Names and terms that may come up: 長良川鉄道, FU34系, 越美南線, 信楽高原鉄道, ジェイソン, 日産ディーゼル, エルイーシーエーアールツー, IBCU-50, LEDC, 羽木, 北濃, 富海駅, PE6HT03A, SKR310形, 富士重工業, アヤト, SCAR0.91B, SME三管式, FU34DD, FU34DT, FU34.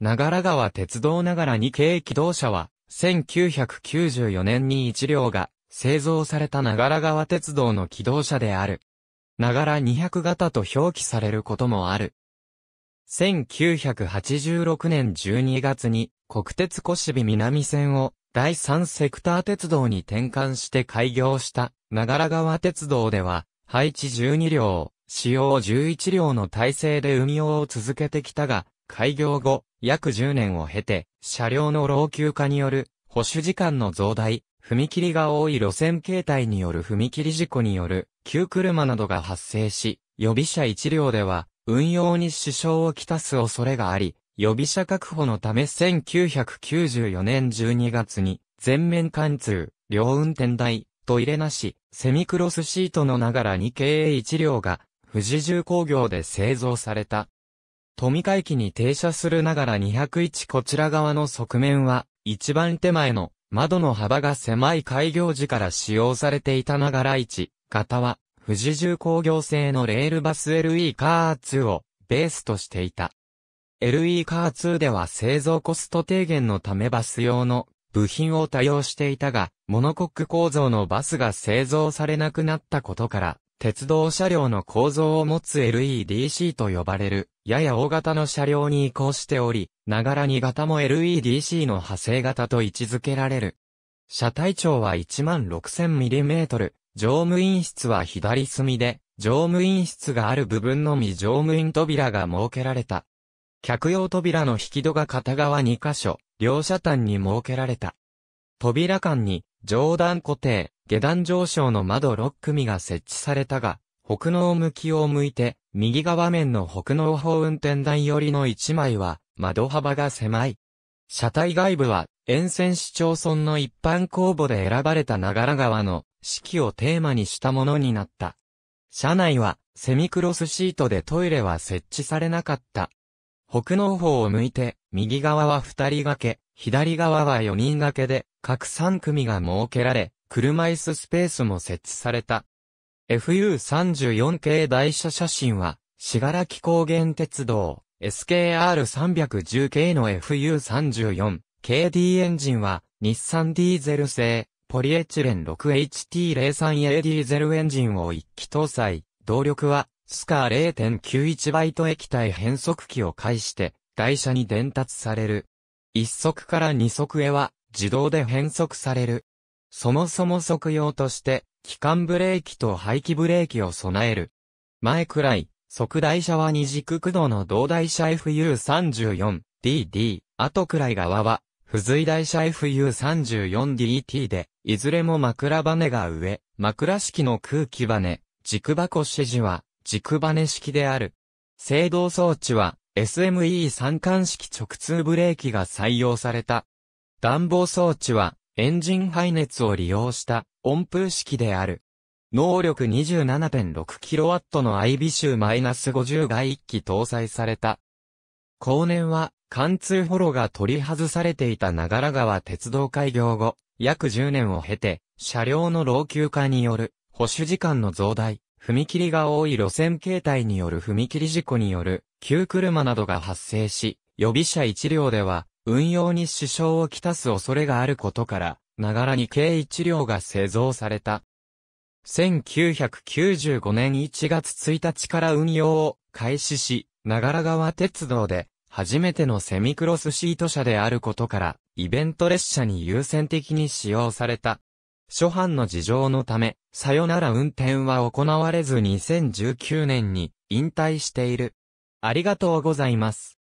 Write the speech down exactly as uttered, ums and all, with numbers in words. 長良川鉄道ながらに軽気動車は、せんきゅうひゃくきゅうじゅうよねんにいち両が製造された長良川鉄道の気動車である。長良にひゃく型と表記されることもある。せんきゅうひゃくはちじゅうろくねんじゅうにがつに国鉄越美南線をだいさんセクター鉄道に転換して開業した長良川鉄道では配置じゅうに両、使用じゅういち両の体制で運用を続けてきたが、開業後約じゅうねんを経て車両の老朽化による保守時間の増大、踏切が多い路線形態による踏切事故による急車などが発生し、予備車いち両では運用に支障をきたす恐れがあり、予備車確保のためせんきゅうひゃくきゅうじゅうよねんじゅうにがつに全面貫通、両運転台、トイレなし、セミクロスシートのながらに軽いち両が富士重工業で製造された。富海駅に停車するながらにひゃくいちこちら側の側面は、一番手前の窓の幅が狭い開業時から使用されていたながらいち型は、富士重工業製のレールバス エルイーシーエーアールツー をベースとしていた。エルイーシーエーアールツー では製造コスト低減のためバス用の部品を多用していたが、モノコック構造のバスが製造されなくなったことから、鉄道車両の構造を持つ エルイーディーシー と呼ばれる、やや大型の車両に移行しており、ながらに型も エルイーディーシー の派生型と位置づけられる。車体長はいちまんろくせんミリメートル、乗務員室は左隅で、乗務員室がある部分のみ乗務員扉が設けられた。客用扉の引き戸が片側に箇所、両車端に設けられた。扉間に、上段固定、下段上昇の窓ろっ組が設置されたが、北濃向きを向いて、右側面の北濃方運転台寄りのいちまいは、窓幅が狭い。車体外部は、沿線市町村の一般公募で選ばれた長良川の四季をテーマにしたものになった。車内は、セミクロスシートでトイレは設置されなかった。北濃方を向いて、右側はふたり掛け、左側はよにん掛けで、各さん組が設けられ、車椅子スペースも設置された。エフユーさんじゅうよん 系台車写真は、信楽高原鉄道、エスケーアールさんいちまる 系の エフユーさんじゅうよん、ケーディー エンジンは、日産ディーゼル製、ポリエチレン ろくエイチティーゼロさんエー ディーゼルエンジンをいっ基搭載、動力は、スカー れいてんきゅういち 倍と液体変速機を介して、台車に伝達される。いち速からに速へは、自動で変速される。そもそも即用として、機関ブレーキと排気ブレーキを備える。前くらい、即台車は二軸駆動の同台車 エフユーさんじゅうよんディーディー、後くらい側は、付随台車 エフユーさんじゅうよんディーティー で、いずれも枕バネが上、枕式の空気バネ、軸箱支持は、軸バネ式である。制動装置は、エスエムイー 三間式直通ブレーキが採用された。暖房装置は、エンジン排熱を利用した温風式である。能力 にじゅうななてんろくキロワット の アイビーシーユーごじゅう がいっ基搭載された。後年は貫通ホロが取り外されていた長良川鉄道開業後、約じゅうねんを経て、車両の老朽化による保守時間の増大、踏切が多い路線形態による踏切事故による急車などが発生し、予備車いち両では、運用に支障をきたす恐れがあることから、長良に軽いち両が製造された。せんきゅうひゃくきゅうじゅうごねんいちがつついたちから運用を開始し、長良川鉄道で初めてのセミクロスシート車であることから、イベント列車に優先的に使用された。諸般の事情のため、さよなら運転は行われずににせんじゅうきゅうねんに引退している。ありがとうございます。